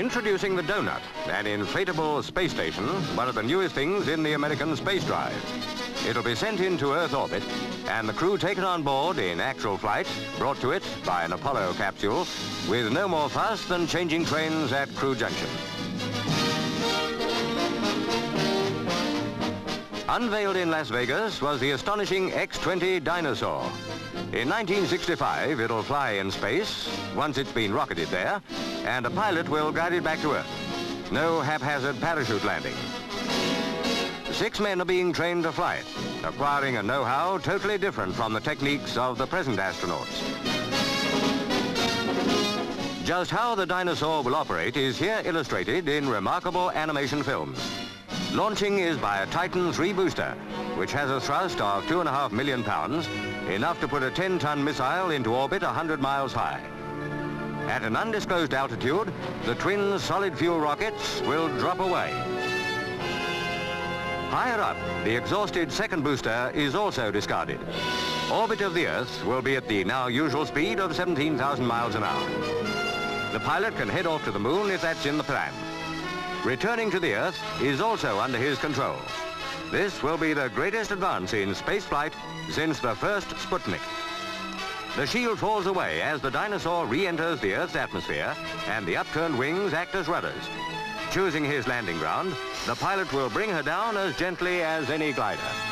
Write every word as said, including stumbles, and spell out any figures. Introducing the Donut, an inflatable space station, one of the newest things in the American space drive. It'll be sent into Earth orbit, and the crew taken on board in actual flight, brought to it by an Apollo capsule, with no more fuss than changing trains at Crew Junction. Unveiled in Las Vegas was the astonishing X twenty Dyna-Soar. In nineteen sixty-five, it'll fly in space, once it's been rocketed there, and a pilot will guide it back to Earth. No haphazard parachute landing. Six men are being trained to fly it, acquiring a know-how totally different from the techniques of the present astronauts. Just how the Dyna-Soar will operate is here illustrated in remarkable animation films. Launching is by a Titan three booster, which has a thrust of two and a half million pounds, enough to put a ten-ton missile into orbit one hundred miles high. At an undisclosed altitude, the twin solid-fuel rockets will drop away. Higher up, the exhausted second booster is also discarded. Orbit of the Earth will be at the now usual speed of seventeen thousand miles an hour. The pilot can head off to the moon if that's in the plan. Returning to the Earth is also under his control. This will be the greatest advance in space flight since the first Sputnik. The shield falls away as the Dyna-Soar re-enters the Earth's atmosphere, and the upturned wings act as rudders. Choosing his landing ground, the pilot will bring her down as gently as any glider.